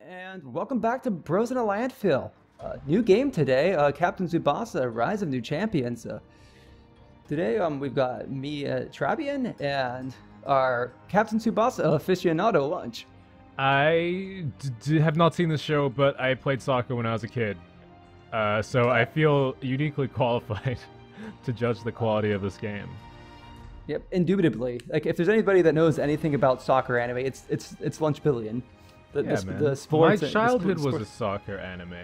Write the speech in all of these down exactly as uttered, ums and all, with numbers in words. And welcome back to Bros in a Landfill. Uh, new game today, uh, Captain Tsubasa Rise of New Champions. Uh, today um, we've got me, uh, Trybien, and our Captain Tsubasa aficionado Lunch. I d d have not seen this show, but I played soccer when I was a kid. Uh, so I feel uniquely qualified to judge the quality of this game. Yep, indubitably. Like, if there's anybody that knows anything about soccer anime, it's it's it's Lunchbillion. The, yeah, the, man. The sports. My childhood the sports. was a soccer anime.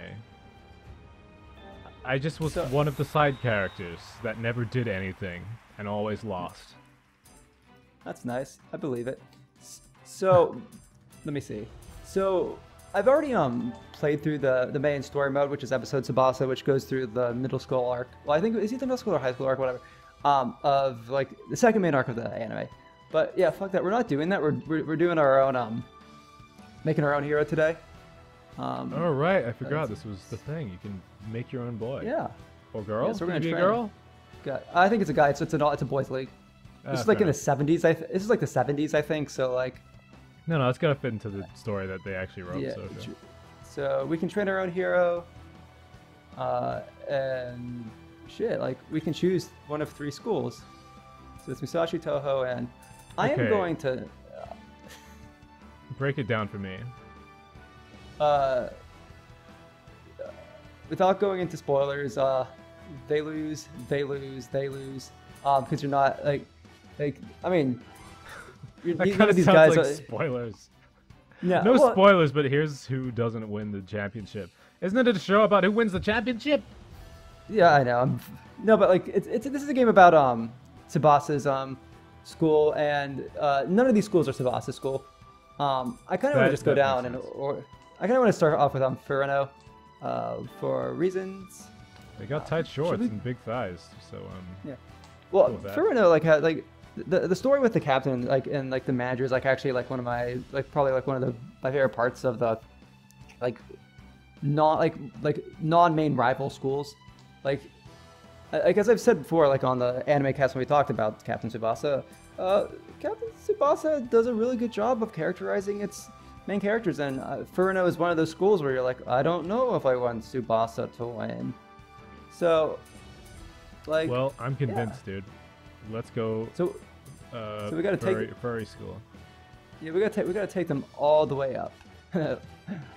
I just was so, one of the side characters that never did anything and always lost. That's nice. I believe it. So, let me see. So, I've already um played through the the main story mode, which is episode Tsubasa, which goes through the middle school arc. Well, I think is it the middle school or high school arc, whatever. Um, of like the second main arc of the anime. But yeah, fuck that. We're not doing that. We're we're, we're doing our own um, making our own hero today. Um, oh right, I forgot this was the thing. You can make your own boy. Yeah. Or girl. Yeah, so we're gonna be a girl. God, I think it's a guy. It's it's an it's a boys' league. This is like in the seventies. I th this is like the seventies, I think. So like. No, no, it's gotta fit into the story that they actually wrote. Yeah. So, okay. So we can train our own hero. Uh, and. Shit, like, we can choose one of three schools. So it's Musashi Toho, and I okay. am going to... Uh, break it down for me. Uh, without going into spoilers, uh, they lose, they lose, they lose. Um, because you're not, like, like, I mean... You're, that kind of these sounds guys like are, spoilers. Yeah, no well, spoilers, but here's who doesn't win the championship. Isn't it a show about who wins the championship? Yeah, I know. I'm, no, but like, it's, it's this is a game about um, Tsubasa's um, school, and uh, none of these schools are Tsubasa's school. Um, I kind of want to just go down, and or I kind of want to start off with um, Furano, uh, for reasons. They got tight shorts uh, and big thighs, so um. Yeah. Well, cool Furano like had like the the story with the captain like and like the manager is like actually like one of my like probably like one of the my favorite parts of the like non like like non-main rival schools. Like, like, as I've said before, like on the anime cast when we talked about Captain Tsubasa, uh, Captain Tsubasa does a really good job of characterizing its main characters, and uh, Furano is one of those schools where you're like, I don't know if I want Tsubasa to win. So, like... Well, I'm convinced, yeah. dude. Let's go so, uh, so we gotta furry, take, furry school. Yeah, we gotta, ta we gotta take them all the way up.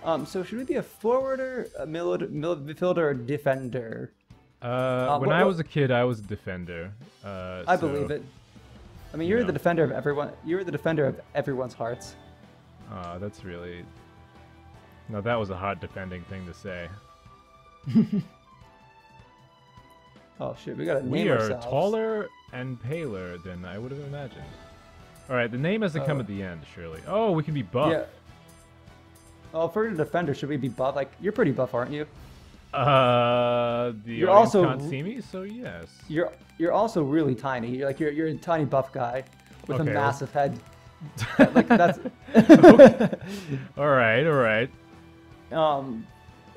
um, so should we be a forwarder, a midfielder, midfielder or defender? Uh, uh, when what, what, I was a kid, I was a defender. Uh, I so, believe it. I mean, you're you know. the defender of everyone. You're the defender of everyone's hearts. Uh, that's really. No, that was a hot defending thing to say. Oh shit, we gotta name we are ourselves. Taller and paler than I would have imagined. All right, the name has to oh. come at the end, surely. Oh, we can be buff. Yeah. Oh, for a defender, should we be buff? Like, you're pretty buff, aren't you? Uh, the you're also can't see me, so yes. You're you're also really tiny. You're like you're you're a tiny buff guy with okay, a massive well... head. Like that's. Okay. All right, all right. Um,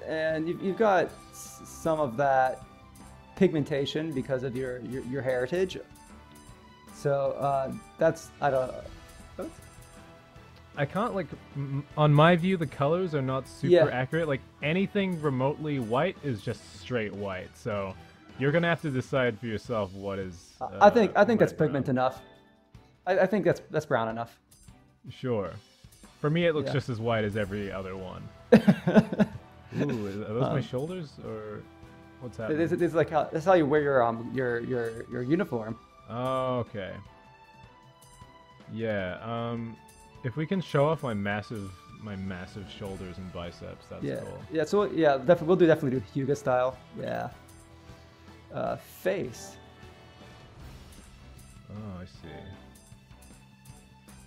and you've you've got some of that pigmentation because of your your, your heritage. So uh, that's I don't. That's... I can't, like, m on my view, the colors are not super yeah. accurate. Like, anything remotely white is just straight white. So, you're going to have to decide for yourself what is... Uh, I think I think that's pigment brown. enough. I, I think that's that's brown enough. Sure. For me, it looks yeah. just as white as every other one. Ooh, is, are those um, my shoulders? Or what's happening? This, this is like how, that's how you wear your, um, your, your, your uniform. Oh, okay. Yeah, um... If we can show off my massive, my massive shoulders and biceps, that's yeah. cool. Yeah, so yeah, definitely we'll do definitely do Hyuga style. Yeah. Uh, face. Oh, I see.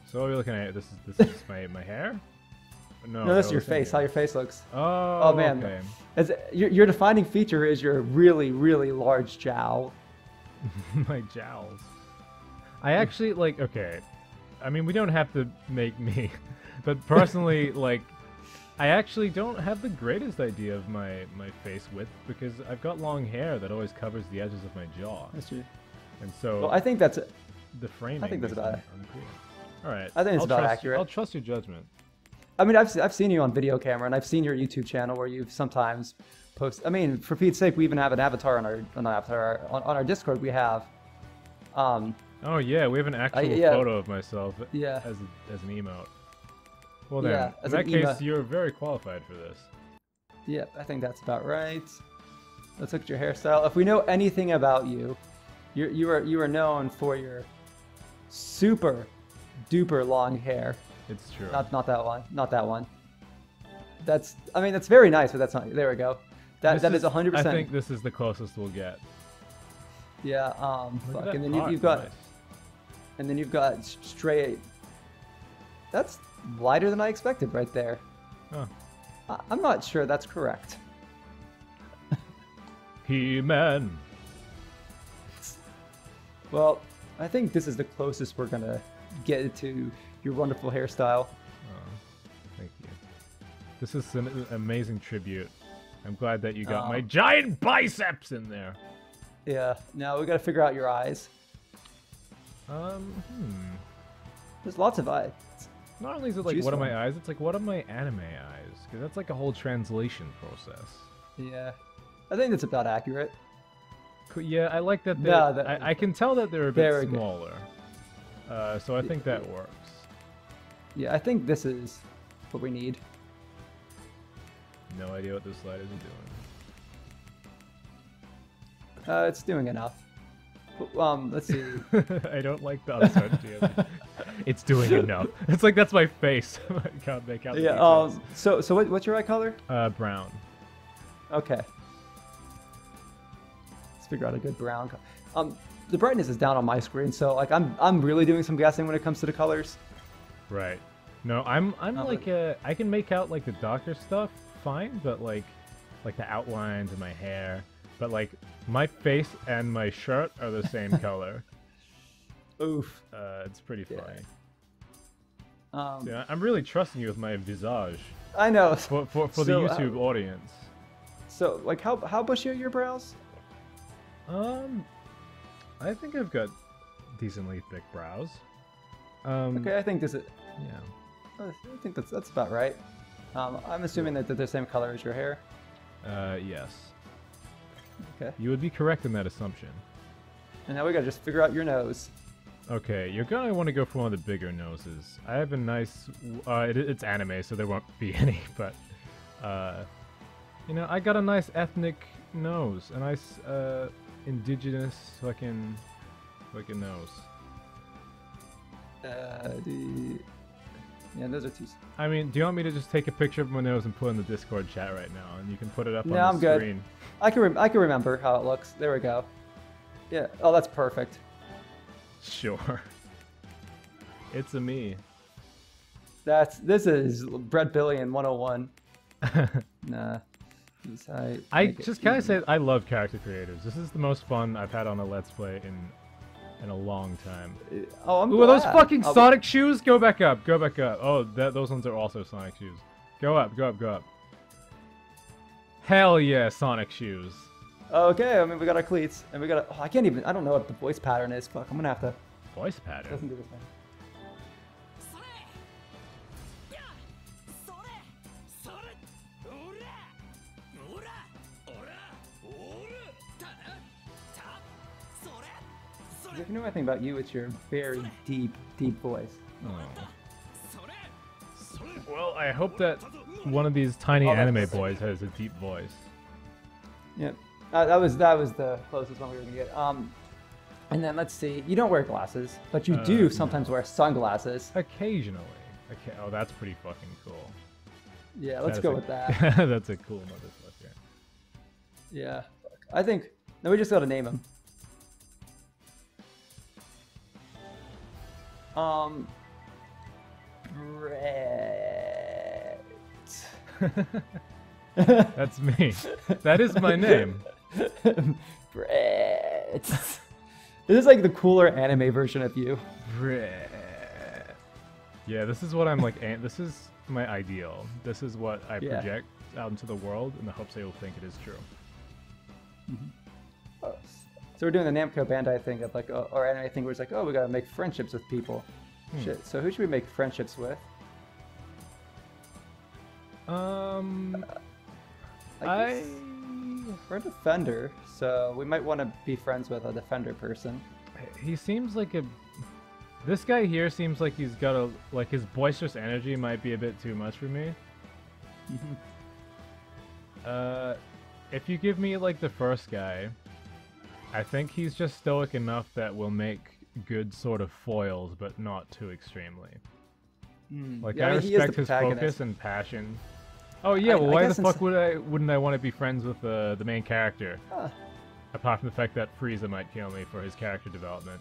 So what are we looking at? This is this is my my hair. No, no, that's your face. Here. How your face looks. Oh, oh man. Okay. As your your defining feature is your really really large jowl. My jowls. I actually like. Okay. I mean, we don't have to make me, but personally, like, I actually don't have the greatest idea of my, my face width because I've got long hair that always covers the edges of my jaw. That's true. And so... Well, I think that's... The framing. I think that's about it. All right. I think it's I'll about trust, accurate. I'll trust your judgment. I mean, I've I've seen you on video camera, and I've seen your YouTube channel where you've sometimes post. I mean, for Pete's sake, we even have an avatar on our on our avatar on, on our Discord. We have. Um, oh yeah, we have an actual I, yeah. photo of myself. Yeah. As a, as an emote. Well then, yeah, in that case, emo. You're very qualified for this. Yep, yeah, I think that's about right. Let's look at your hairstyle. If we know anything about you, you you are you are known for your super duper long hair. It's true. Not not that one. Not that one. That's I mean that's very nice, but that's not. There we go. That this that is one hundred percent. I think this is the closest we'll get. Yeah. Um. Fuck. And then you, you've got. Nice. And then you've got straight. That's lighter than I expected, right there. Huh. I, I'm not sure that's correct. He-Man. Well, I think this is the closest we're gonna get to your wonderful hairstyle. Oh, thank you. This is an amazing tribute. I'm glad that you got um, my giant biceps in there. Yeah. Now we gotta figure out your eyes. Um. Hmm. There's lots of eyes. Not only is it like Juice what one. Of my eyes, it's like what of my anime eyes, because that's like a whole translation process. Yeah. I think that's about accurate. Yeah, I like that. No, that I, I can tell that they're a bit smaller. Uh, so I think that works. Yeah, I think this is what we need. No idea what this slide is doing. Uh, it's doing enough. Um, let's see. I don't like the other side. It's doing enough. It's like that's my face. Can't make out. Yeah. Um. Uh, so so what, what's your eye color? Uh, brown. Okay. Figure out a good brown. Um, the brightness is down on my screen, so like I'm I'm really doing some guessing when it comes to the colors. Right. No, I'm I'm um, like a, I can make out like the darker stuff fine, but like like the outlines in my hair, but like my face and my shirt are the same color. Oof. Uh, it's pretty funny. Yeah. Um, so I'm really trusting you with my visage. I know. For for, for so, the YouTube uh, audience. So like how how bushy are your brows? Um, I think I've got decently thick brows. Um, okay, I think this is. Yeah, I think that's that's about right. Um, I'm assuming that they're the same color as your hair. Uh, yes. Okay. You would be correct in that assumption. And now we gotta just figure out your nose. Okay, you're gonna want to go for one of the bigger noses. I have a nice. Uh, it, it's anime, so there won't be any. But, uh, you know, I got a nice ethnic nose, a nice uh. indigenous fucking fucking nose. Uh, the... Yeah, those are two. I mean, do you want me to just take a picture of my nose and put it in the Discord chat right now, and you can put it up no, on the I'm screen? Good. I can rem I can remember how it looks. There we go. Yeah. Oh, that's perfect. Sure. It's a me. That's this is Breadbillion one oh one. Nah. I, I just kind of say I love character creators. This is the most fun I've had on a Let's Play in in a long time. Oh, I'm Ooh, glad. Are those fucking I'll Sonic be... shoes? Go back up. Go back up. Oh, that, those ones are also Sonic shoes. Go up. Go up. Go up. Hell yeah, Sonic shoes. Okay, I mean we got our cleats and we got. A, oh, I can't even. I don't know what the voice pattern is. Fuck, I'm gonna have to. Voice pattern. Doesn't do the thing. If you know anything about you, it's your very deep, deep voice. Oh. Well, I hope that one of these tiny oh, anime boys has a deep voice. Yep, uh, that was that was the closest one we were gonna get. Um, and then let's see. You don't wear glasses, but you uh, do sometimes no. wear sunglasses. Occasionally. Okay. Oh, that's pretty fucking cool. Yeah, let's that's go a, with that. That's a cool motherfucker. Yeah, I think. No, we just gotta name him. Um, Brett. That's me. That is my name. Brett. This is like the cooler anime version of you. Brett. Yeah, this is what I'm like. This is my ideal. This is what I yeah. project out into the world in the hopes they will think it is true. Mm-hmm. Oh. So we're doing the Namco Bandai thing of like, or anime thing where it's like, oh, we gotta make friendships with people. Hmm. Shit. So who should we make friendships with? Um, I, I... we're a defender, so we might want to be friends with a defender person. He seems like a. This guy here seems like he's got a like his boisterous energy might be a bit too much for me. uh, if you give me like the first guy, I think he's just stoic enough that we'll make good sort of foils, but not too extremely. Mm. Like yeah, I, I mean, respect his focus and passion. Oh yeah, I, well I why the fuck it's... would I wouldn't I want to be friends with uh, the main character? Huh. Apart from the fact that Frieza might kill me for his character development.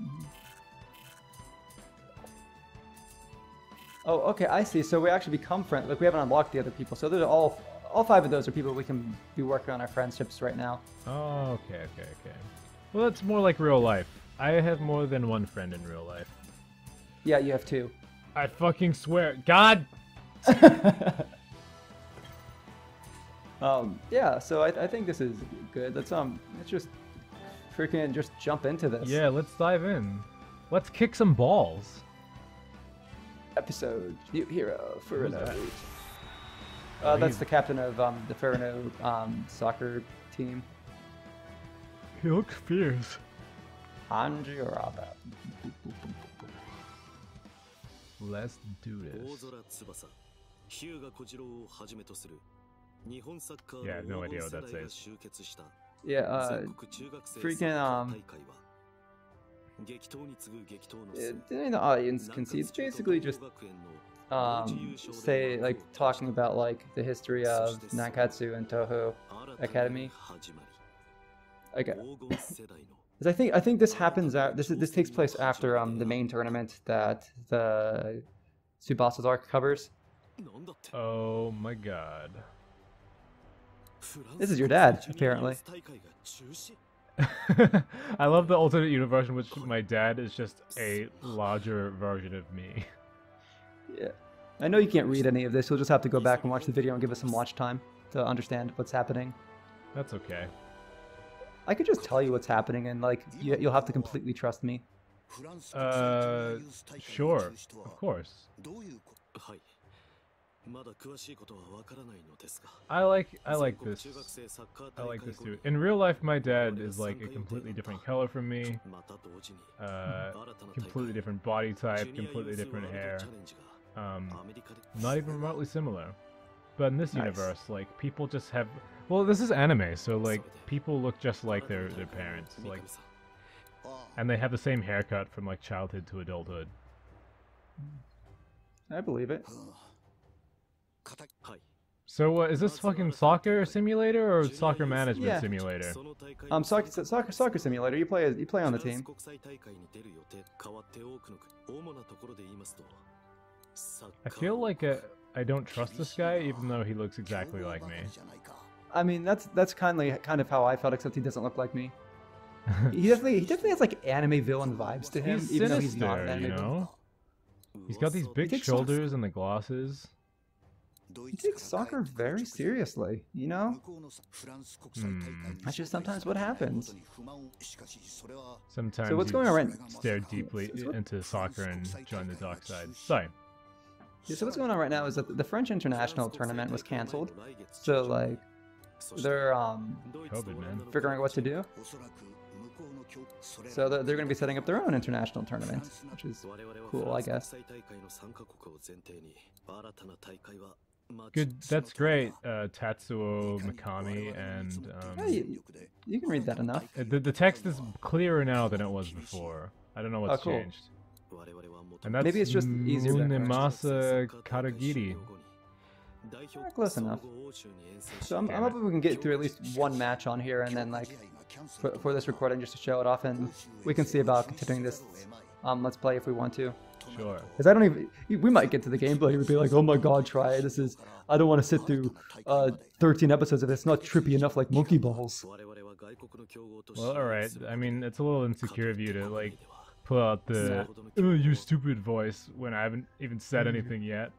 Mm-hmm. Oh, okay, I see. So we actually become friends. Like, we haven't unlocked the other people. So those are all, all five of those are people we can be working on our friendships right now. Oh, okay, okay, okay. Well, that's more like real life. I have more than one friend in real life. Yeah, you have two. I fucking swear. God! um, yeah, so I, I think this is good. Let's, um, let's just freaking just jump into this. Yeah, let's dive in. Let's kick some balls. Episode New Hero Furano. That? Uh, that's the captain of um, the Furano um, soccer team. He looks fierce. Hanji Araba. Let's do this. Yeah, I have no idea what that says. Yeah, uh, freaking um. In the audience can see it's basically just um, say like talking about like the history of Nankatsu and Toho Academy. Okay. I think I think this happens at, this this takes place after um the main tournament that the Tsubasa's arc covers. Oh my god. This is your dad apparently. I love the alternate universe in which my dad is just a larger version of me. Yeah. I know you can't read any of this, you'll just have to go back and watch the video and give us some watch time to understand what's happening. That's okay. I could just tell you what's happening and, like, you, you'll have to completely trust me. Uh, sure. Of course. I like I like this I like this too. In real life, my dad is like a completely different color from me, uh, completely different body type, completely different hair, um, not even remotely similar. But in this nice. universe, like people just have well, this is anime, so like people look just like their their parents, like, and they have the same haircut from like childhood to adulthood. I believe it. So uh, is this fucking soccer simulator or soccer management yeah. simulator? Um, soccer, soccer, soccer simulator. You play, you play on the team. I feel like a, I don't trust this guy, even though he looks exactly like me. I mean, that's that's kindly kind of how I felt, except he doesn't look like me. he definitely, he definitely has like anime villain vibes to him, he's even sinister, though he's not anime. You know? He's got these big shoulders and the glasses. He takes soccer very seriously, you know? Mm. That's just sometimes what happens. Sometimes so what's going on right now? Stare deeply so into soccer and join the dark side. Sorry. Yeah, so what's going on right now is that the French international tournament was cancelled. So, like, they're um, COVID, man. Figuring out what to do. So they're, they're going to be setting up their own international tournament, which is cool, I guess. Good, that's great. Uh, Tatsuo Mikami and um, yeah, you, you can read that enough. The, the text is clearer now than it was before. I don't know what's oh, cool. changed. And that's maybe it's just easier. Munemasa Karagiri. Yeah, close enough. So I'm, I'm hoping we can get through at least one match on here, and then like for, for this recording, just to show it off, and we can see about continuing this. Um, let's play if we want to. Sure. Because I don't even. We might get to the gameplay. It would be like, oh my god, try it. This is. I don't want to sit through uh, thirteen episodes if it's not trippy enough, like Monkey Balls. Well, all right. I mean, it's a little insecure of you to like pull out the oh, you stupid voice when I haven't even said anything yet.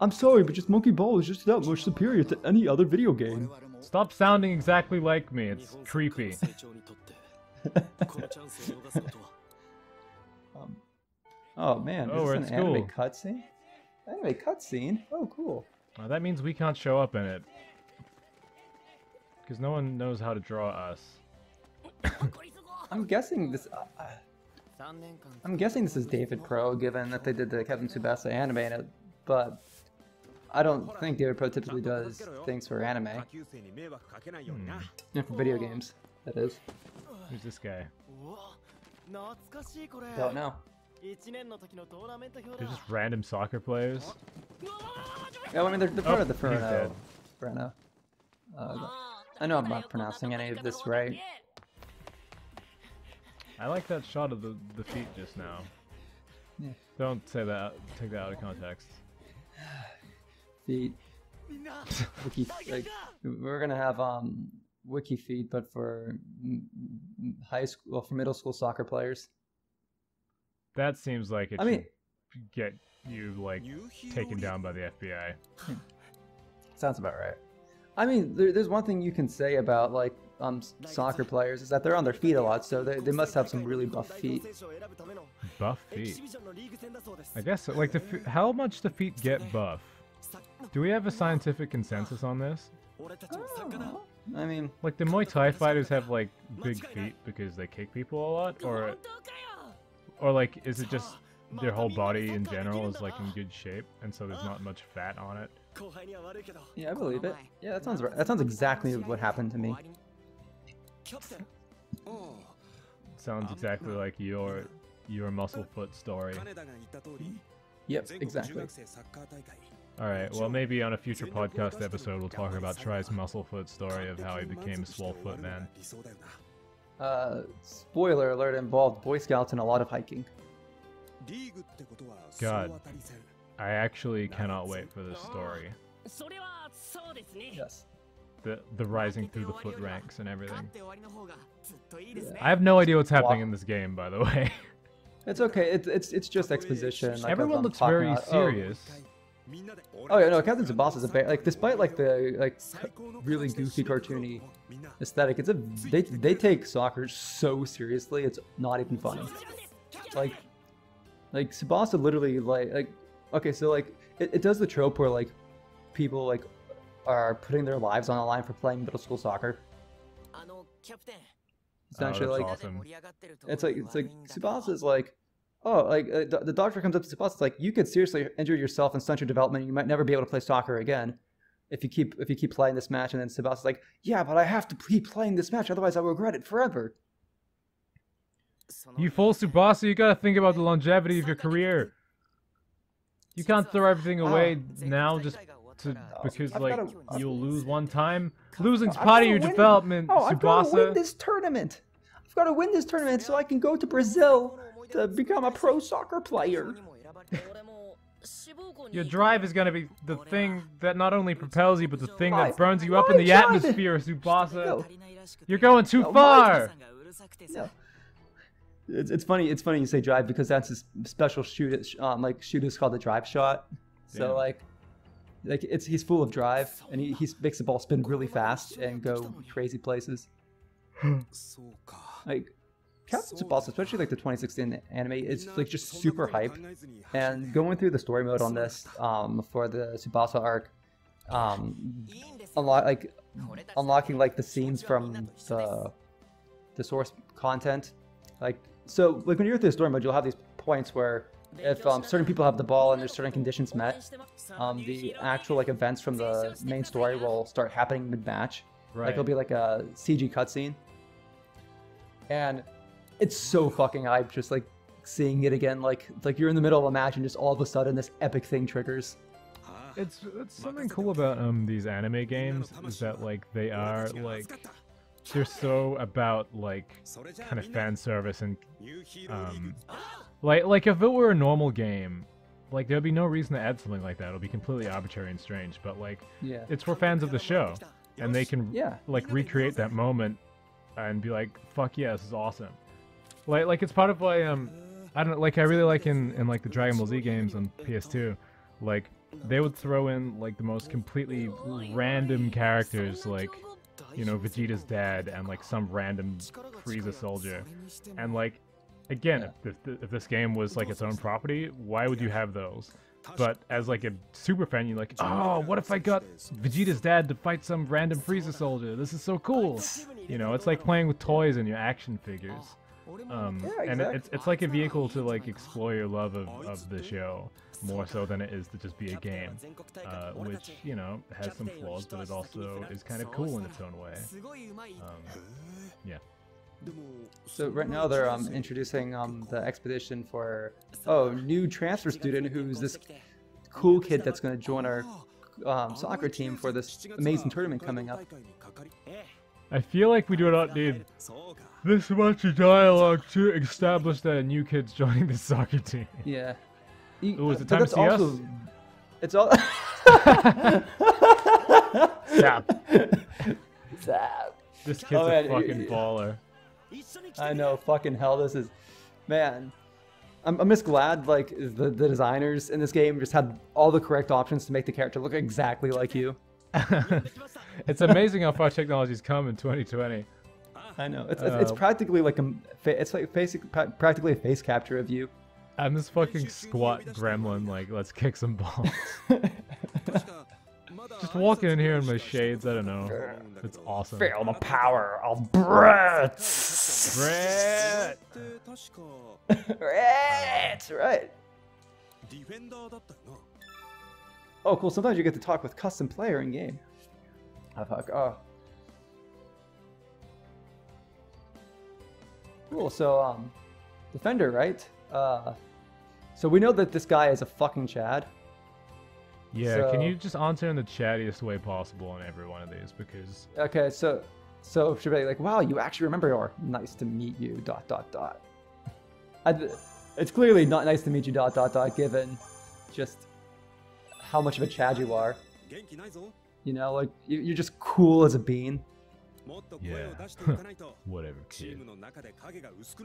I'm sorry, but just Monkey Ball is just that much superior to any other video game. Stop sounding exactly like me, it's creepy. um, oh man, oh, is this an anime cool. cutscene? Anime cutscene? Oh, cool. Well, that means we can't show up in it. Because no one knows how to draw us. I'm guessing this... Uh, I'm guessing this is David Pro, given that they did the Captain Tsubasa anime in it, but... I don't think David Pro typically does things for anime. Hmm. Yeah, for video games, that is. Who's this guy? Don't know. They're just random soccer players? Yeah, I mean, they're, they're part oh, of the Furano. Furano. Uh, I know I'm not pronouncing any of this right. I like that shot of the, the feet just now. Yeah. Don't say that. Take that out of context. Feet. Wiki, like, we're gonna have um wiki feet, but for high school, well, for middle school soccer players. That seems like it. I mean, get you like taken down by the F B I. Sounds about right. I mean, there, there's one thing you can say about like um soccer players is that they're on their feet a lot, so they they must have some really buff feet. Buff feet. I guess like the how much the feet get buff. Do we have a scientific consensus on this? Oh, I mean... Like, the Muay Thai fighters have, like, big feet because they kick people a lot? Or, or like, is it just their whole body in general is, like, in good shape, and so there's not much fat on it? Yeah, I believe it. Yeah, that sounds right. That sounds exactly what happened to me. Sounds exactly like your, your muscle foot story. Yep, exactly. Alright, well maybe on a future podcast episode we'll talk about Trai's musclefoot story of how he became a swole-foot man. Uh, spoiler alert, involved Boy Scouts and a lot of hiking. God, I actually cannot wait for this story. Yes. The, the rising through the foot ranks and everything. Yeah. I have no idea what's happening wow. in this game, by the way. It's okay, it's, it's, it's just exposition. Like Everyone looks very about, serious. Oh, Oh yeah, no, Captain Tsubasa is a bear. Like, despite like the like really goofy cartoony aesthetic, it's a they they take soccer so seriously. It's not even funny. Like, like Tsubasa literally like like okay, so like it, it does the trope where like people like are putting their lives on the line for playing middle school soccer. It's actually oh, like awesome. It's like it's like Tsubasa is like. Oh, like uh, the doctor comes up to Tsubasa, it's like you could seriously injure yourself and stunt your development. And you might never be able to play soccer again if you keep if you keep playing this match. And then Tsubasa's like, yeah, but I have to keep playing this match, otherwise I will regret it forever. You fool, Tsubasa! You gotta think about the longevity of your career. You can't throw everything away oh. now just to no. because I've like gotta, uh, you'll lose one time. Losing's oh, part of your win. development, oh, Tsubasa. I've gotta win this tournament. I've gotta win this tournament so I can go to Brazil. To become a pro soccer player. Your drive is going to be the thing that not only propels you, but the thing my, that burns you up in the drive. atmosphere, Tsubasa. No. You're going too no, far. No. It's, it's funny. It's funny you say drive because that's a special shoot. Um, like shoot is called the drive shot. So yeah. like, like it's he's full of drive, and he he makes the ball spin really fast and go crazy places. like. Captain Tsubasa, especially like the twenty sixteen anime, is like just super hype. And going through the story mode on this um, for the Tsubasa arc, um, a lot like unlocking like the scenes from the the source content, like so like when you're through the story mode, you'll have these points where if um, certain people have the ball and there's certain conditions met, um, the actual like events from the main story will start happening mid-match. Right. Like it'll be like a C G cutscene, and it's so fucking hype, just like seeing it again. Like, like you're in the middle of a match, and just all of a sudden, this epic thing triggers. It's, it's something cool about um these anime games is that like they are like they're so about like kind of fan service and um like like if it were a normal game, like there'd be no reason to add something like that. It'll be completely arbitrary and strange. But like yeah. it's for fans of the show, and they can yeah. like recreate that moment and be like, fuck yeah, this is awesome. Like, like it's part of why um, I don't like I really like in in like the Dragon Ball Z games on P S two, like they would throw in like the most completely random characters, like you know Vegeta's dad and like some random Frieza soldier, and like again if, if, if this game was like its own property, why would you have those? But as like a super fan, you're like, oh, what if I got Vegeta's dad to fight some random Frieza soldier? This is so cool. You know, it's like playing with toys and your action figures. Um, yeah, exactly. And it's it's like a vehicle to like explore your love of, of the show more so than it is to just be a game, uh, which, you know, has some flaws, but it also is kind of cool in its own way. Um, yeah. So right now they're um, introducing um, the expedition for, oh, new transfer student who's this cool kid that's going to join our um, soccer team for this amazing tournament coming up. I feel like we do not need this much dialogue to establish that a new kid's joining the soccer team. Yeah. Ooh, is it time to see also, us? It's all... Stop. Stop. This kid's oh, a man. fucking baller. I know, fucking hell, this is... Man, I'm, I'm just glad, like, the, the designers in this game just had all the correct options to make the character look exactly like you. It's amazing how far technology's come in twenty twenty. I know. It's, uh, it's practically like a... It's like basic, practically a face capture of you. I'm this fucking squat gremlin, like, let's kick some balls. Just walking in here in my shades, I don't know. It's awesome. Feel the power of BRRATS! BRRATS! BRRATS! Right. Oh, cool. Sometimes you get to talk with custom player in game. Oh, fuck. Oh. Cool. So, um, Defender, right? Uh, so we know that this guy is a fucking Chad. Yeah, so, can you just answer in the chattiest way possible on every one of these, because... Okay, so, so should be like, wow, you actually remember, or nice to meet you, dot, dot, dot. I, it's clearly not nice to meet you, dot, dot, dot, given just how much of a Chad you are. You know, like, you, you're just cool as a bean. Yeah, whatever, kid.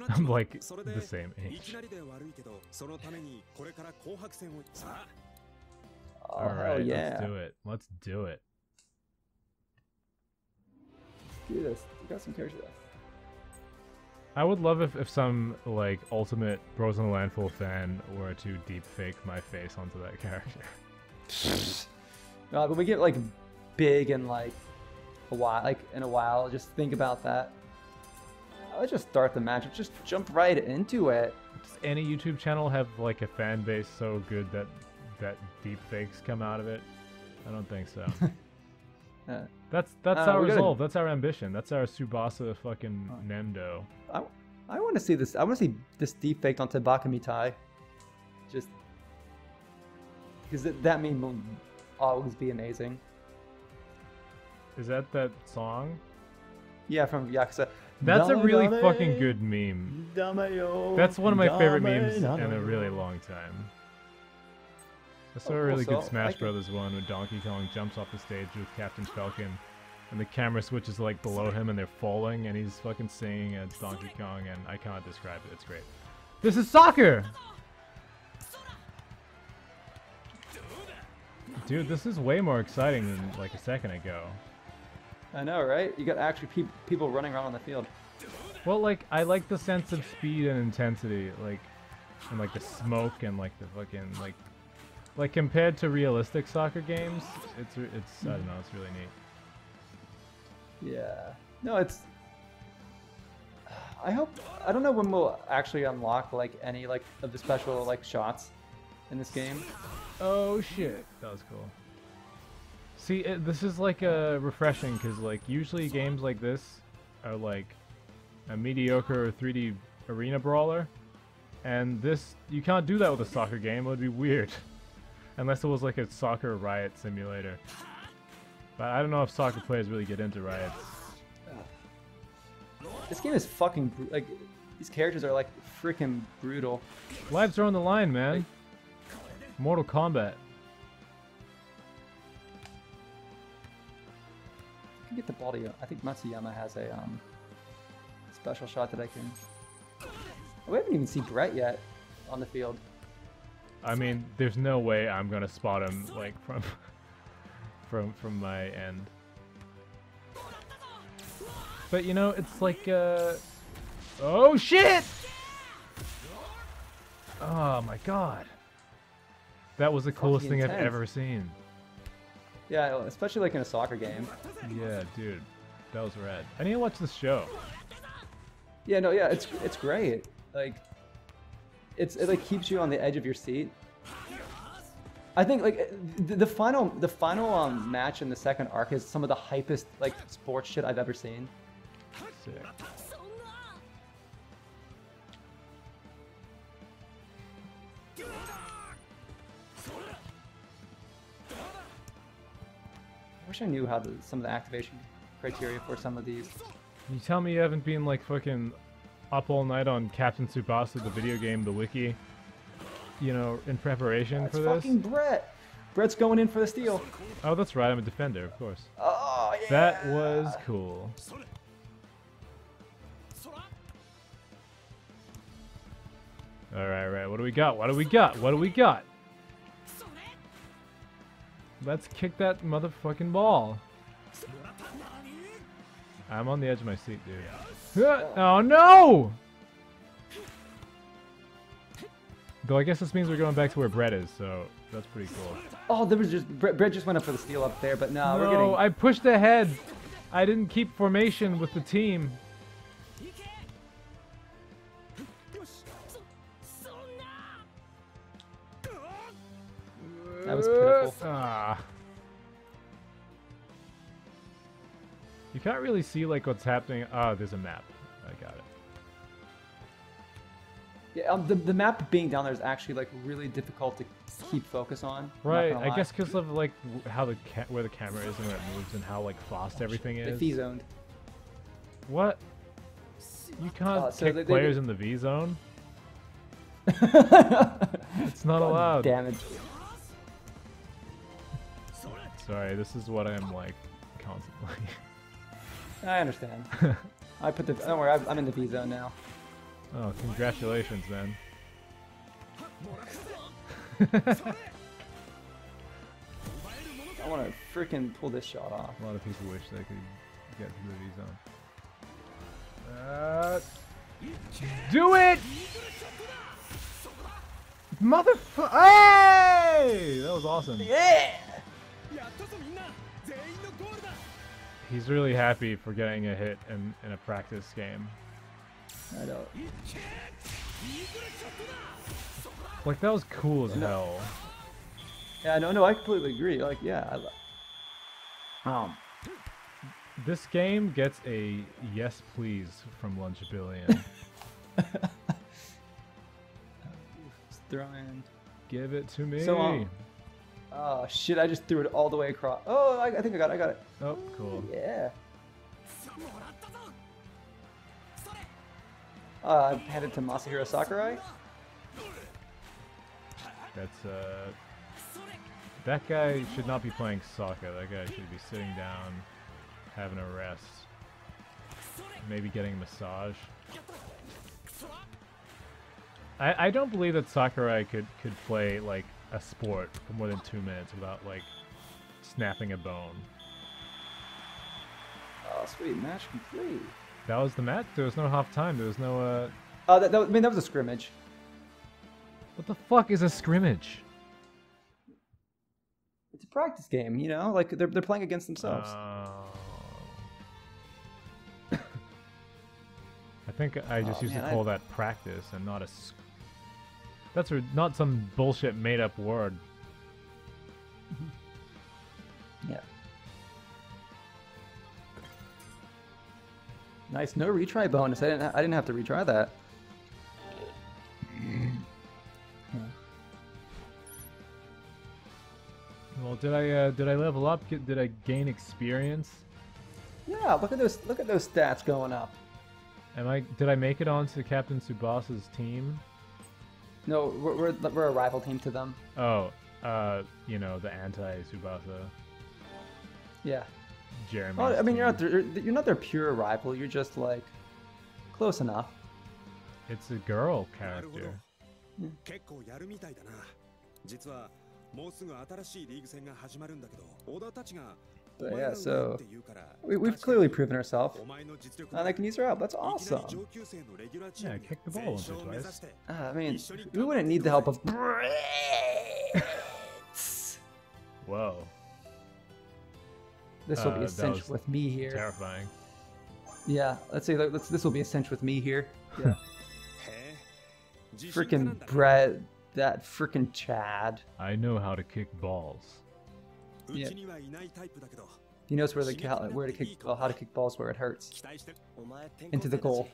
I'm like the same age. Oh, alright, yeah. Let's do it. Let's do it. Do this. We got some characters. I would love if, if some, like, ultimate Bros in a Landfill fan were to deep fake my face onto that character. No, but we get, like, big in, like, a while. Like, in a while. Just think about that. Let's just start the match. Just jump right into it. Does any YouTube channel have, like, a fan base so good that... that deep fakes come out of it? I don't think so. uh, that's that's uh, our resolve. Gonna... That's our ambition. That's our Tsubasa fucking oh. Nemdo. I, I want to see this. I want to see this deep faked on Tabakami Tai. Just because th that meme will always be amazing. Is that that song? Yeah, from Yakuza. That's a really fucking good meme. That's one of my favorite memes in a really long time. I saw oh, a really also, good Smash Brothers one when Donkey Kong jumps off the stage with Captain Falcon, and the camera switches like below him and they're falling and he's fucking singing as Donkey Kong, and I can't describe it. It's great. This is soccer! Dude, this is way more exciting than like a second ago. I know, right? You got actually pe people running around on the field. Well, like, I like the sense of speed and intensity, like, and like the smoke and like the fucking, like, Like, compared to realistic soccer games, it's, it's I don't know, it's really neat. Yeah. No, it's... I hope... I don't know when we'll actually unlock, like, any, like, of the special, like, shots in this game. Oh, shit. That was cool. See, it, this is, like, uh, refreshing, because, like, usually games like this are, like, a mediocre three D arena brawler, and this... You can't do that with a soccer game. It would be weird. Unless it was like a soccer riot simulator. But I don't know if soccer players really get into riots. This game is fucking... like, these characters are like freaking brutal. Lives are on the line, man. Mortal Kombat. I can get the ball to you. I think Matsuyama has a um, special shot that I can... We haven't even seen Brett yet on the field. I mean, there's no way I'm gonna spot him like from from from my end. But you know, it's like uh oh shit! Oh my god. That was the coolest thing intense. I've ever seen. Yeah, especially like in a soccer game. Yeah, dude. That was rad. I need to watch this show. Yeah, no, yeah, it's it's great. Like, it's it like keeps you on the edge of your seat. I think like the, the final the final um, match in the second arc is some of the hypest like sports shit I've ever seen. Sick. I wish I knew how the, some of the activation criteria for some of these. You tell me you haven't been like fucking up all night on Captain Tsubasa, the video game, the wiki, you know, in preparation that's for this? Fucking Brett! Brett's going in for the steal. Oh, that's right. I'm a defender, of course. Oh, yeah! That was cool. All right, right. What do we got? What do we got? What do we got? Let's kick that motherfucking ball. I'm on the edge of my seat, dude. Oh, no! Though I guess this means we're going back to where Brett is, so that's pretty cool. Oh, there was just Brett, Brett just went up for the steal up there, but no, no we're getting... No, I pushed ahead. I didn't keep formation with the team. That was pitiful. Ah. You can't really see like what's happening. Ah, there's a map. I got it. Yeah, um, the the map being down there is actually like really difficult to keep focus on. Right, I guess because of like how the ca where the camera is and where it moves and how like fast oh, everything is. The V-zoned. What? You can't uh, so kick they, they, players they... in the V-zone. It's not God allowed. Damn it. Sorry, this is what I'm like constantly. I understand. I put the don't worry, I'm in the V zone now. Oh, congratulations, man. I want to freaking pull this shot off. A lot of people wish they could get through the V zone. Uh, do it, motherfucker! Hey, that was awesome. Yeah. He's really happy for getting a hit in, in a practice game. I don't. Like, that was cool as no. hell. Yeah, no, no, I completely agree. Like, yeah, I love. Um, this game gets a yes, please from Lunchbillion. Throwing. Give it to me. So, um, oh shit, I just threw it all the way across. Oh, I, I think I got it, I got it. Oh, cool. Yeah. Uh, headed to Masahiro Sakurai. That's, uh... that guy should not be playing soccer. That guy should be sitting down, having a rest. Maybe getting a massage. I, I don't believe that Sakurai could, could play, like, a sport for more than two minutes without like snapping a bone. Oh, sweet, match complete. That was the match. There was no half time. There was no. Uh, uh that, that was, I mean, that was a scrimmage. What the fuck is a scrimmage? It's a practice game, you know. Like they're they're playing against themselves. Uh... I think I just oh, used man, to call I... that practice and not a. Sc That's not some bullshit made-up word. Yeah. Nice, no retry bonus. I didn't. I didn't have to retry that. Well, did I? Uh, did I level up? Did I gain experience? Yeah. Look at those. Look at those stats going up. Am I? Did I make it onto Captain Tsubasa's team? No, we're, we're we're a rival team to them. Oh, uh, you know the anti-Tsubasa. Yeah. Jeremy. Well, I mean, team. you're not their, you're not their pure rival. You're just like close enough. It's a girl character. Yeah. But yeah, so we, we've clearly proven ourselves, and I can use her out. That's awesome. Yeah, kick the ball once or twice. Uh, I mean, we wouldn't need the help of. Whoa. This will uh, be a cinch with me here. Terrifying. Yeah, let's say let's. This will be a cinch with me here. Yeah. Freaking Brett, that freaking Chad. I know how to kick balls. Yeah. He knows where the where to kick, well, how to kick balls where it hurts. Into the goal.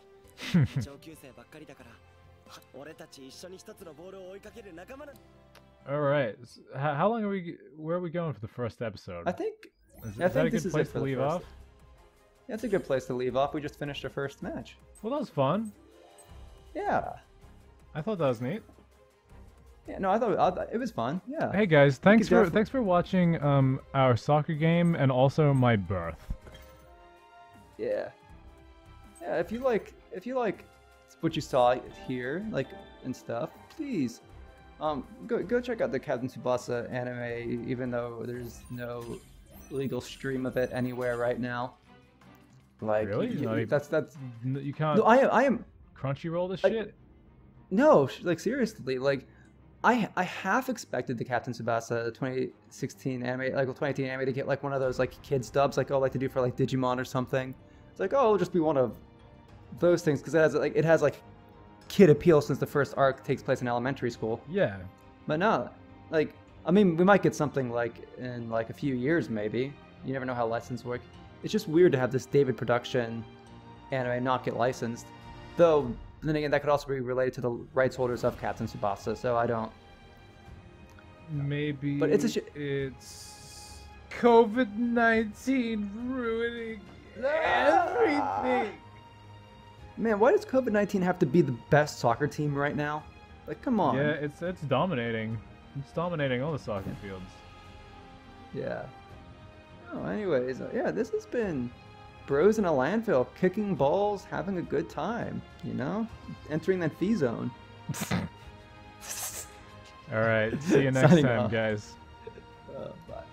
All right. How long are we? Where are we going for the first episode? I think. Is, is I that think a this good place is to leave off? That's a good place to leave off. We just finished our first match. Well, that was fun. Yeah. I thought that was neat. Yeah, no, I thought, I thought it was fun. Yeah. Hey guys, thanks for definitely... thanks for watching um our soccer game and also my birth. Yeah. Yeah. If you like, if you like what you saw here, like and stuff, please, um, go go check out the Captain Tsubasa anime, even though there's no legal stream of it anywhere right now. Like really? You, no, that's that's you can't. No, I am. I am. Crunchyroll this like, shit. No, like seriously, like I I half expected the Captain Tsubasa twenty sixteen anime, like twenty eighteen anime, to get like one of those like kids dubs, like oh, like they do for like Digimon or something. It's like oh, it'll just be one of those things because it has like it has like kid appeal since the first arc takes place in elementary school. Yeah. But no, like I mean, we might get something like in like a few years maybe. You never know how licenses work. It's just weird to have this David production anime not get licensed, though. Then again, that could also be related to the rights holders of Captain Tsubasa. So I don't. Maybe. But it's a sh it's COVID nineteen ruining everything. Man, why does COVID nineteen have to be the best soccer team right now? Like, come on. Yeah, it's it's dominating. It's dominating all the soccer yeah. fields. Yeah. Oh, anyways, yeah, this has been Bros in a Landfill, kicking balls, having a good time, you know? Entering that V-Zone. All right, see you next time, off. guys. Uh, bye.